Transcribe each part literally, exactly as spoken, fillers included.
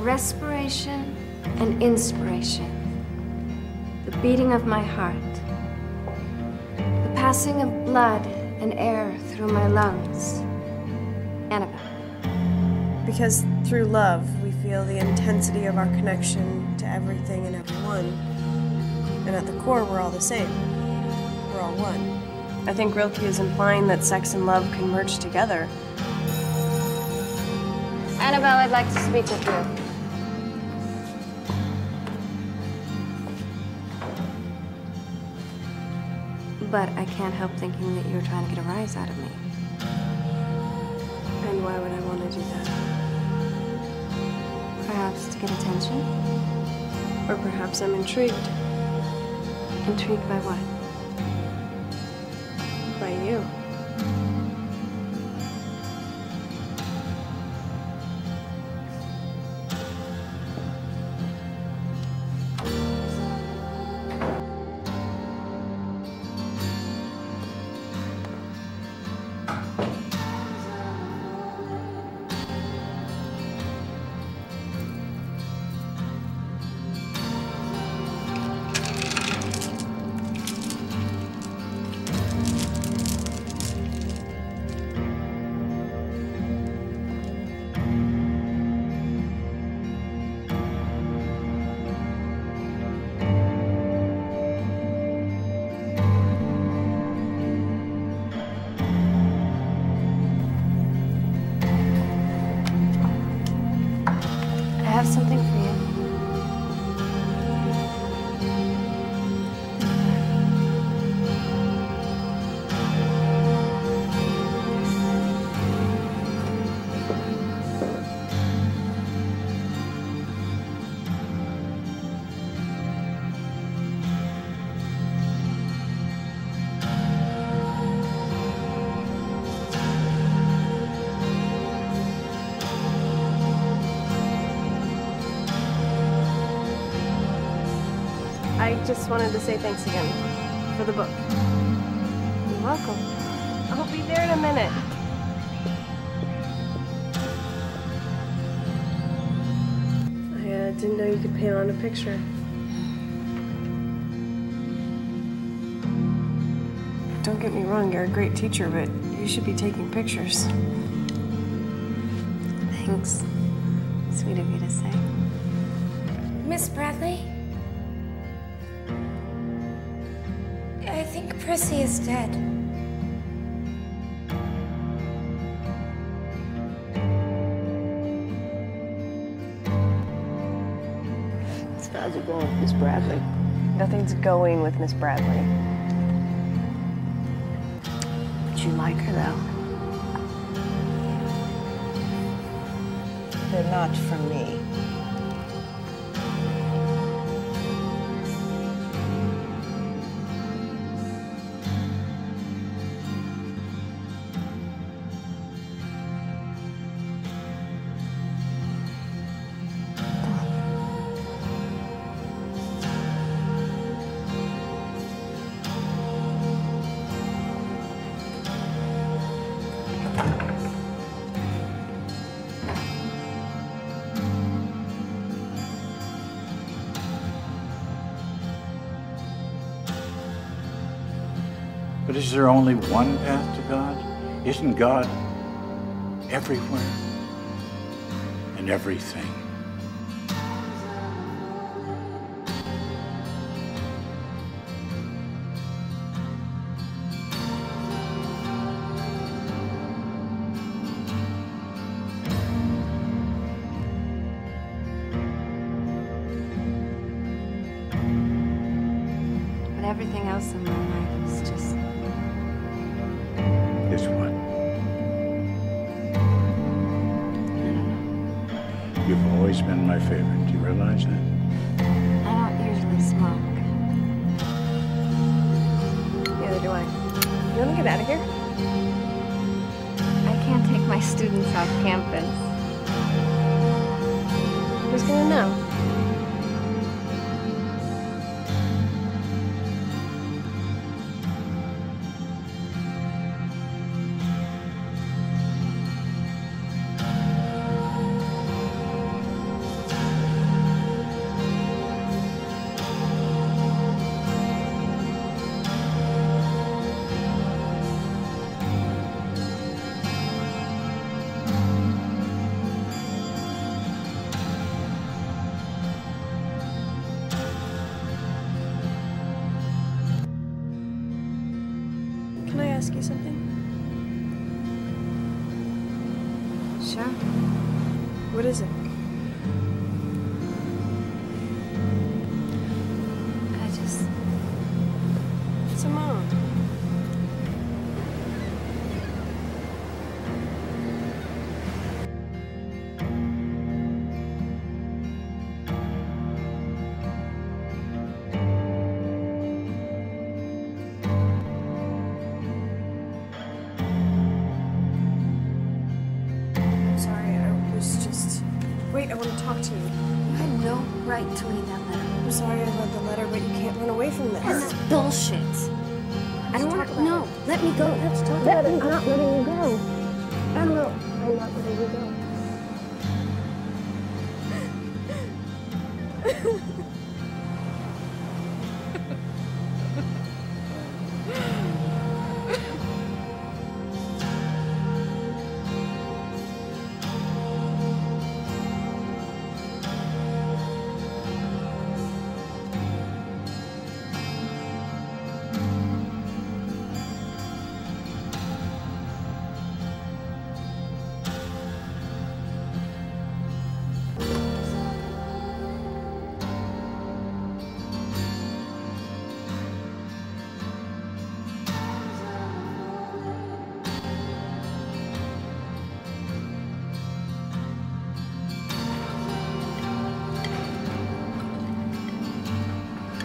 respiration and inspiration, the beating of my heart, the passing of blood and air through my lungs. Annabelle. Because through love, we feel the intensity of our connection to everything and everyone. And at the core, we're all the same. We're all one. I think Rilke is implying that sex and love can merge together. Annabelle, I'd like to speak with you. But I can't help thinking that you're trying to get a rise out of me. And why would I want to do that? Perhaps to get attention? Or perhaps I'm intrigued. Intrigued by what? By you. I have something for I just wanted to say thanks again for the book. You're welcome. I'll be there in a minute. I uh, didn't know you could paint on a picture. Don't get me wrong, you're a great teacher, but you should be taking pictures. Thanks. Sweet of you to say. Miss Bradley? I think Prissy is dead. How's it going with Miss Bradley? Nothing's going with Miss Bradley. But you like her, though. They're not for me. But is there only one path to God? Isn't God everywhere and everything? But everything else in my life is just... Is what? Yeah. You've always been my favorite. Do you realize that? I don't usually smoke. Neither do I. You want to get out of here? I can't take my students off campus. Who's going to know? you something? Sure. What is it? I just... It's a mom. Wait, I want to talk to you. You had no right to read that letter. I'm sorry about the letter, but you can't run away from this. This is bullshit. I don't want to. No, let me go. Let's talk about it. I'm not letting you go. I don't know. I'm not letting you go.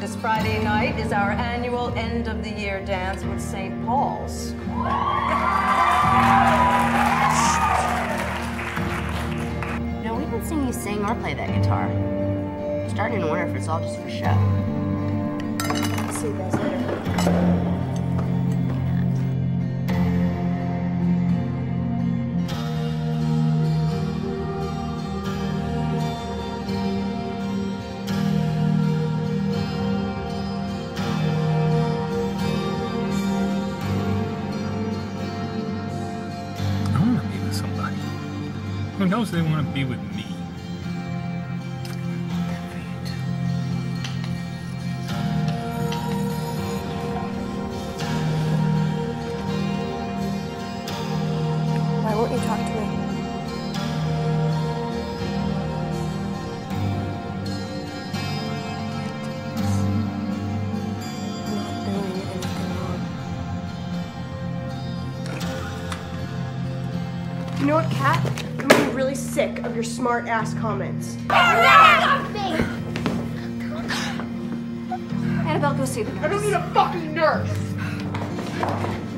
This Friday night is our annual end-of-the-year dance with Saint Paul's. You know, we haven't seen you sing or play that guitar. I'm starting to wonder if it's all just for show. I'll see you guys later. Who knows, they want to be with me. Why won't you talk to me? I'm not doing anything wrong. You know what, Kat? I'm getting really sick of your smart ass comments. Annabelle, go see the nurse. I don't need a fucking nurse.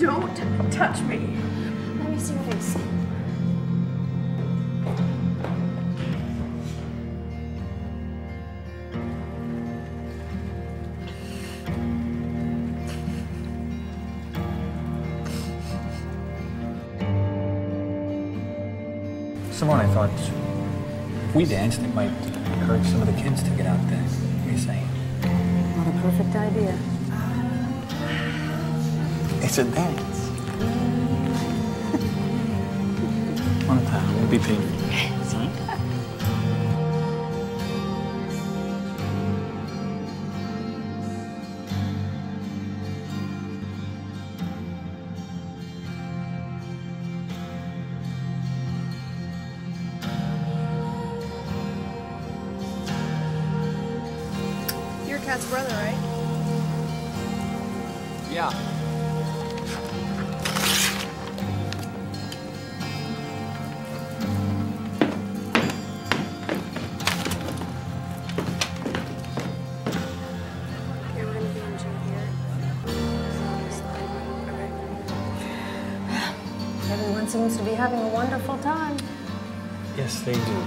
Don't touch me. Let me see your face. Simone, I thought if we danced, it might encourage some of the kids to get out there. What are you saying? What a perfect idea. It's a dance. One time, we'll be paid. That's brother, right? Yeah. Okay, we're gonna be in gym here. Okay. Everyone seems to be having a wonderful time. Yes, they do.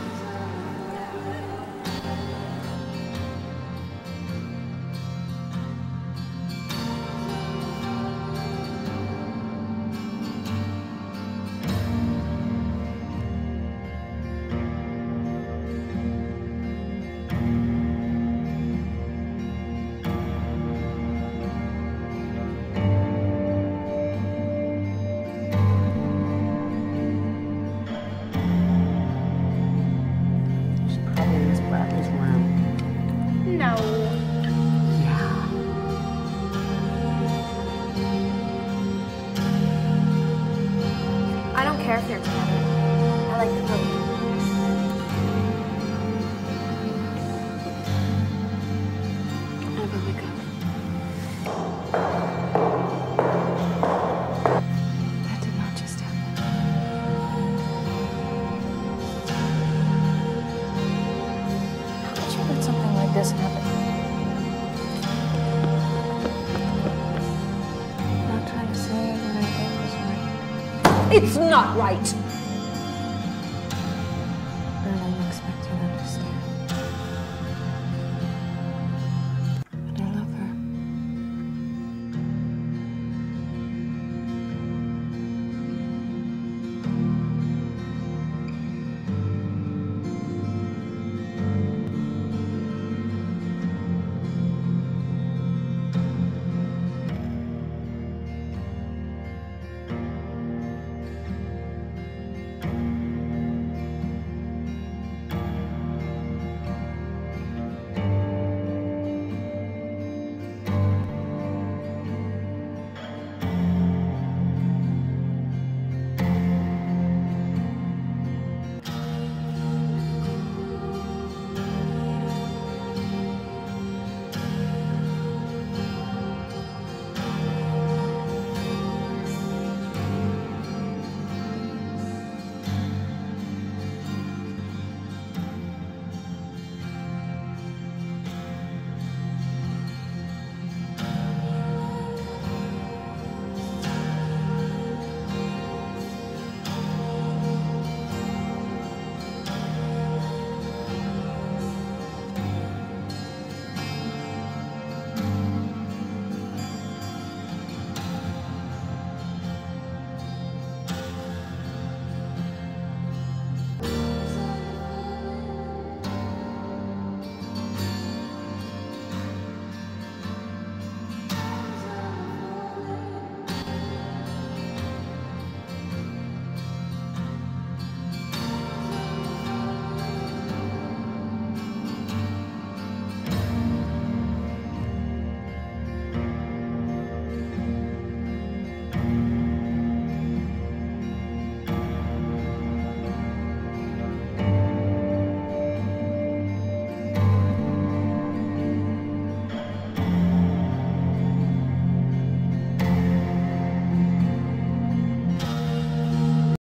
characters. I like the book. Doesn't happen. I'm not trying to say what I think was right. It's not right!